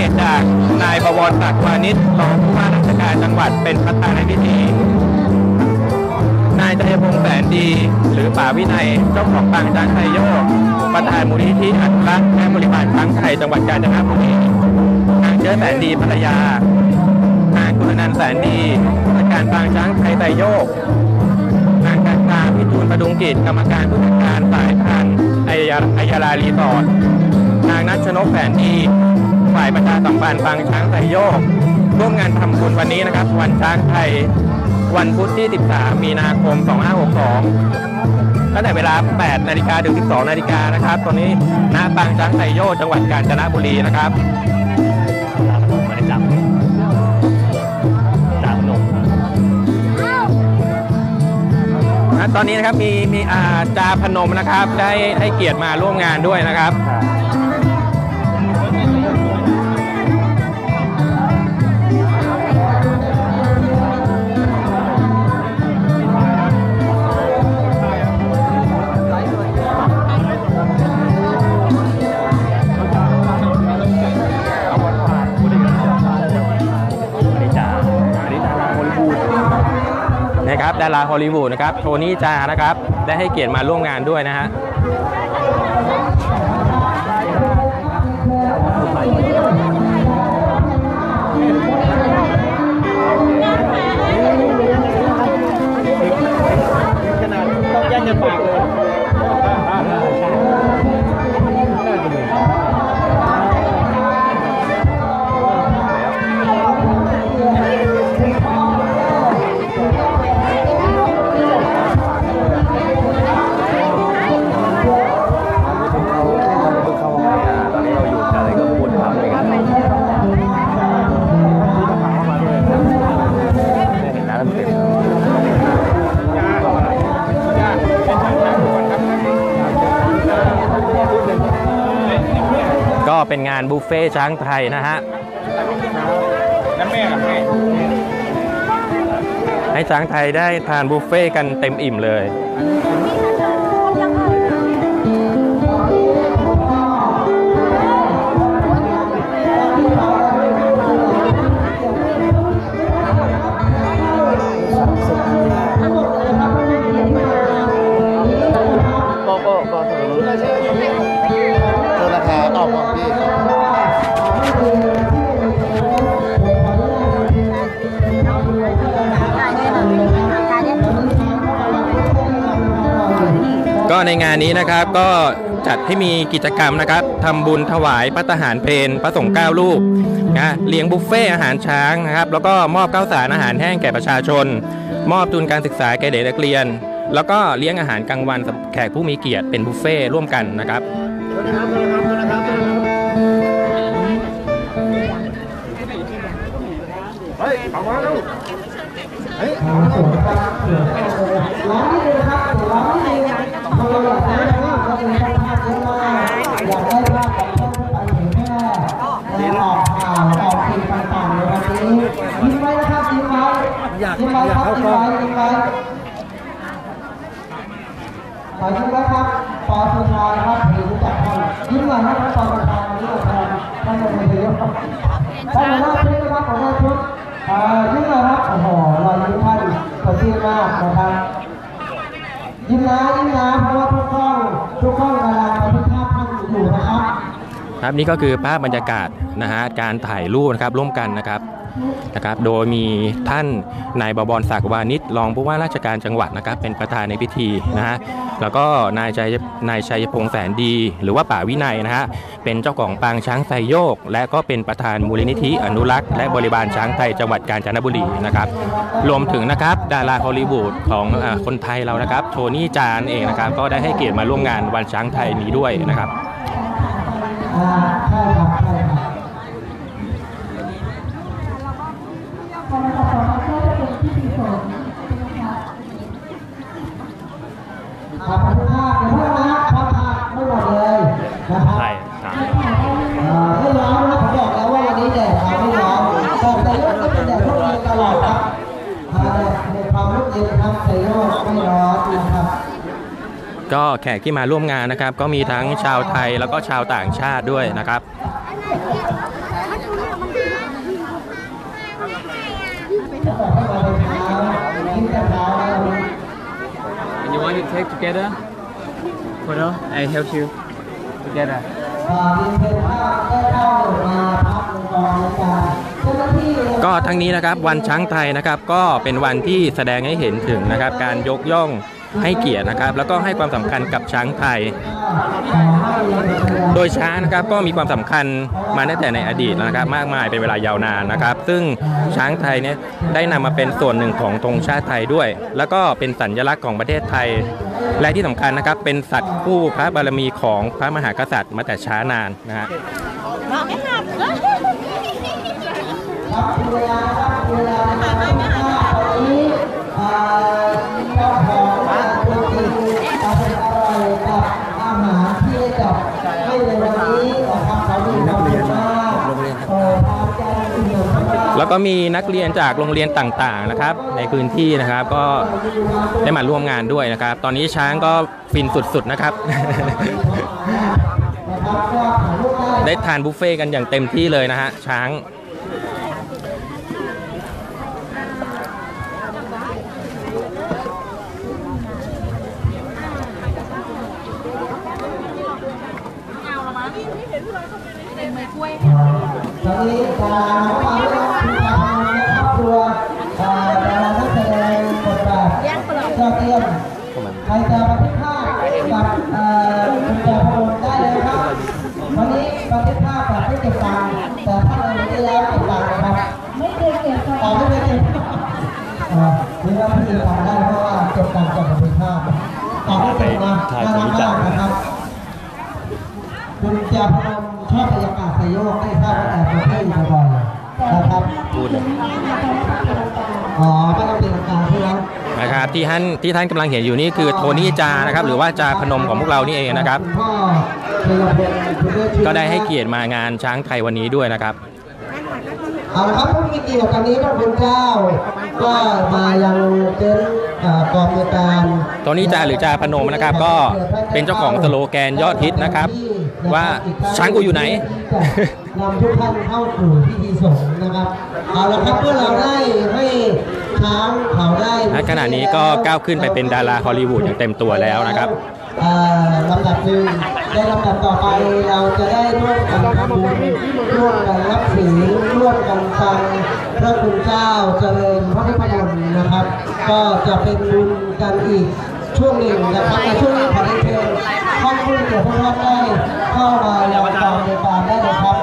กียรติจากนายบวรศักดิ์ วานิชรองผู้ว่าราชการจังหวัดเป็นประธานในพิธีนายชัยพงษ์แสนดีหรือป่าวินัยเจ้าของปางช้างไทยโยกประธานมูลนิธิอนุรักษ์และบริบาลช้างไทยจังหวัดกาญจนบุรีนางเชื้อแสนดีภรรยานางกุลนันท์แสนดีผู้จัดการปางช้างไทยไตรโยกนางกัญญาพิทูลประดุงกิจกรรมการผู้จัดการสายพันธุ์อัยยารารีสอร์ทนางนัชชนกแสนดีฝ่ายประชาสัมพันธ์ปางช้างไทยโยกร่วมงานทำบุญวันนี้นะครับวันช้างไทยวันพุธที่ 13 มีนาคม 2562 ตั้งแต่เวลา 8 นาฬิกาถึง 12 นาฬิกานะครับ ตอนนี้ ณ ปางช้างไทยโยก จังหวัดกาญจนบุรีนะครับตอนนี้นะครับ มีจาพนมนะครับ ได้ให้เกียรติมาร่วมงานด้วยนะครับดาราฮอลลีวูดนะครับโทนี่จานะครับได้ให้เกียรติมาร่วมงานด้วยนะฮะก็เป็นงานบุฟเฟ่ช้างไทยนะฮะให้ช้างไทยได้ทานบุฟเฟ่กันเต็มอิ่มเลยก็ในงานนี้นะครับก็จัดให้มีกิจกรรมนะครับทำบุญถวายพระทหารเพลพระสงฆ์9รูปนะเลี้ยงบุฟเฟ่อาหารช้างนะครับแล้วก็มอบข้าวสารอาหารแห้งแก่ประชาชนมอบทุนการศึกษาแก่เด็กนักเรียนแล้วก็เลี้ยงอาหารกลางวันแขกผู้มีเกียรติเป็นบุฟเฟ่ร่วมกันนะครับอยากเข้ากล้องขอยิ้มแล้วครับปอสุธรครับหรือจักรพันธ์ยิ้มหน่อยครับปอสุธรหรือจักรพันธ์ท่านจะมาเยอะครับท่านหัวหน้าชุดนะครับหัวหน้าชุดยิ้มหน่อยครับโอ้โหรอยยิ้มท่านสดชื่นมากนะครับยิ้มนะยิ้มนะเพราะว่าทุกกล้องกำลังบันทึกภาพท่านอยู่นะครับครับนี่ก็คือภาพบรรยากาศนะฮะการถ่ายรูปนะครับร่วมกันนะครับโดยมีท่านนายบวรศักดิ์ วานิชรองผู้ว่าราชการจังหวัดนะครับเป็นประธานในพิธีนะฮะแล้วก็นายชัยพงษ์แสนดีหรือว่าป่าวินัยนะฮะเป็นเจ้าของปางช้างไทยโยกและก็เป็นประธานมูลนิธิอนุรักษ์และบริบาลช้างไทยจังหวัดกาญจนบุรีนะครับรวมถึงนะครับดาราฮอลลีวูดของคนไทยเรานะครับโทนี่จานเองนะครับก็ได้ให้เกียรติมาร่วมงานวันช้างไทยนี้ด้วยนะครับก็แขกที่มาร่วมงานนะครับก็มีทั้งชาวไทยแล้วก็ชาวต่างชาติด้วยนะครับ And you want to take together? Photo? I help you together. ก็ทั้งนี้นะครับวันช้างไทยนะครับก็เป็นวันที่แสดงให้เห็นถึงนะครับการยกย่องให้เกียรตินะครับแล้วก็ให้ความสำคัญกับช้างไทยโดยช้างนะครับก็มีความสำคัญมาตั้งแต่ในอดีตนะครับมากมายเป็นเวลายาวนานนะครับซึ่งช้างไทยเนี่ยได้นำมาเป็นส่วนหนึ่งของธงชาติไทยด้วยแล้วก็เป็นสัญลักษณ์ของประเทศไทยและที่สำคัญนะครับเป็นสัตว์คู่พระบารมีของพระมหากษัตริย์มาแต่ช้านานนะฮะแล้วก็มีนักเรียนจากโรงเรียนต่างๆนะครับในพื้นที่นะครับก็ได้มาร่วมงานด้วยนะครับตอนนี้ช้างก็ฟินสุดๆนะครับ ได้ทานบุฟเฟ่กันอย่างเต็มที่เลยนะฮะช้างนะครับที่ท่านกำลังเห็นอยู่นี่คือโทนี่จานะครับหรือว่าจาพนมของพวกเรานี่เองนะครับก็ได้ให้เกียรติมางานช้างไทยวันนี้ด้วยนะครับเอาละครับผู้มีเกียรติวันนี้พระคุณเจ้าก็มายังเต็นท์กองมือการโทนี่จาหรือจาพนมนะครับก็เป็นเจ้าของสโลแกนยอดฮิตนะครับว่าช้างกูอยู่ไหนนำทุกท่านเข้าสู่พิธีสงฆ์นะครับเอาละครับเพื่อเราได้ให้ช้างเขาได้ขณะนี้ก็ก้าวขึ้นไปเป็นดาราฮอลลีวูดอย่างเต็มตัวแล้วนะครับลำดับหนึ่งในลำดับต่อไปเราจะได้ร่วมกันทำบุญร่วมกันรับศีลร่วมกันฟังพระคุณเจ้าเจริญพระพุทธมนต์นะครับก็จะเป็นบุญกันอีกช่วงหนึ่งนะครับในช่วงนี้ขอได้เชิญท่านผู้เกี่ยวข้องได้เข้ามายังกองในป่าได้เลยครับ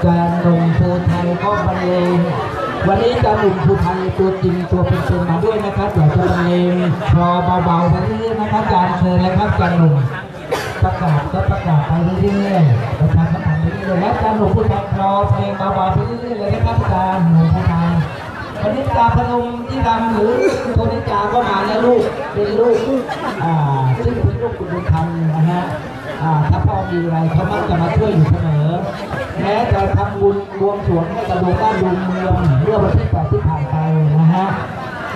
อาจารย์หนุ่มภูไทยก็บรรเลงวันนี้อาจารย์หนุ่มภูไทยตัวจริงตัวเป็นๆมาด้วยนะครับเดี๋ยวจะบรรเลงพอเบาๆไปเรื่อยๆนะครับอาจารย์เชิญเลยครับอาจารย์หนุ่มประกาศไปเรื่อยๆประชาสัมพันธ์ไปเรื่อยๆและอาจารย์หนุ่มภูไทยรอเพลงเบาๆไปเรื่อยๆเลยนะครับอาจารย์หนุ่มภูไทยวันนี้จาพนมที่ดำหรือตัวนิจาก็มาแล้วลูกเป็นลูกซึ่งเป็นลูกคุณบุญธรรมนะฮะถ้าพ่อมีอะไรเขามักจะมาช่วยอยู่เสมอแม้จะทำบุญรวมสวนให้กับดวงบ้านดวงเมืองเมื่อวันที่8ที่ผ่านไปนะฮะ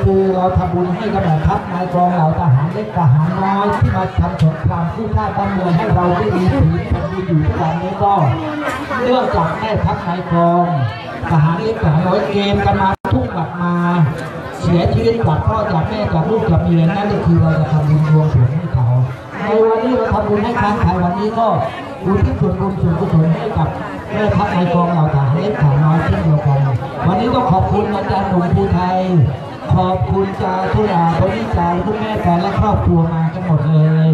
คือเราทำบุญให้กับเหล่าทัพนายกองเหล่าทหารเล็กทหารน้อยที่มาทำสงครามที่ฆ่าบ้านเมืองให้เราได้มีสีสันดีอยู่ทุกวันนี้ก็เรื่องจากแม่ทัพนายกองทหารเล็กทหารน้อยเกมกันมาทุ่งกลับมาเสียชีวิตกลับพ่อจากแม่จากลูกจากเมียนั่นก็คือเราจะทำบุญรวมสวนให้เขาในวันนี้เราทำบุญให้ช้างไทยวันนี้ก็บุญที่ส่วนบุญส่วนกุศลให้กับแม่ทัพนายกองเหล่าทหารเล็กทหารน้อยเช่นเดียวกันวันนี้ก็ขอบคุณอาจารย์หนุ่มภูไทยขอบคุณจาทุลาคนที่ใจคุณแม่แฟนและครอบครัวมาทั้งหมดเลย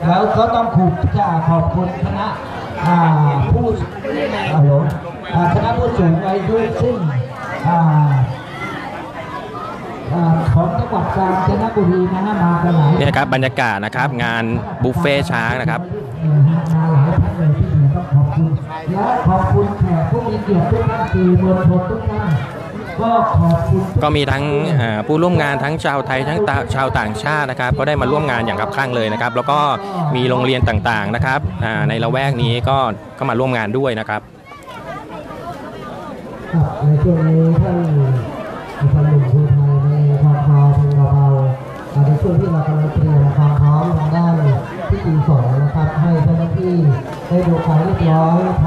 แล้วก็ต้องขอบจ่าขอบคุณคณะผู้คณะผู้สูงวัยด้วยซึ่งของจังหวัดกาญจนบุรีนะฮะมากันหลายนี่นะครับบรรยากาศนะครับงานบุฟเฟ่ช้างนะครับและขอบคุณแขกผู้มีเกียรติทุกท่านสื่อมวลชนทุกท่านก็มีทั้งผู้ร่วมงานทั้งชาวไทยทั้งชาวต่างชาตินะครับก็ได้มาร่วมงานอย่างคับคั่งเลยนะครับแล้วก็มีโรงเรียนต่างๆนะครับในละแวกนี้ก็มาร่วมงานด้วยนะครับในช่วงนี้ท่านผู้ชมทุกท่านในความพร้อมของเราในช่วงที่เรากำลังเตรียมความพร้อม ที่ได้ดูความเรียบร้อยท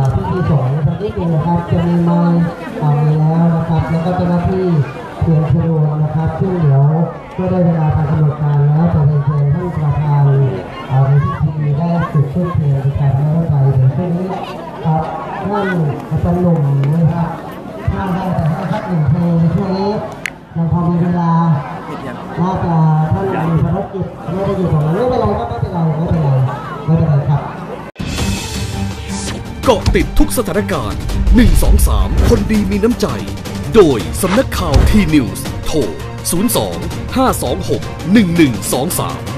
างพิธีสงฆ์ทั้งนี้เองนะครับจะมีมามีแล้วนะครับแล้วก็เจ้าหน้าที่เพียงชวนนะครับซึ่งเดี๋ยวก็ได้เวลาทางกำหนดการแล้วจะเป็นเพียงท่านประธานในพิธีได้จุดขึ้นเพียงในการนั่งไปเดี๋ยวช่วงนี้ครับท่านสนุนนะครับท่านได้แต่ท่านหนึ่งเพลงในช่วงนี้ยังพอมีเวลาน่าจะท่านมีภารกิจไม่ได้อยู่ของเราไม่เป็นไรครับไม่เป็นไรครับเกาะติดทุกสถานการณ์123คนดีมีน้ำใจโดยสำนักข่าวทีนิวส์โทร 02 526 1123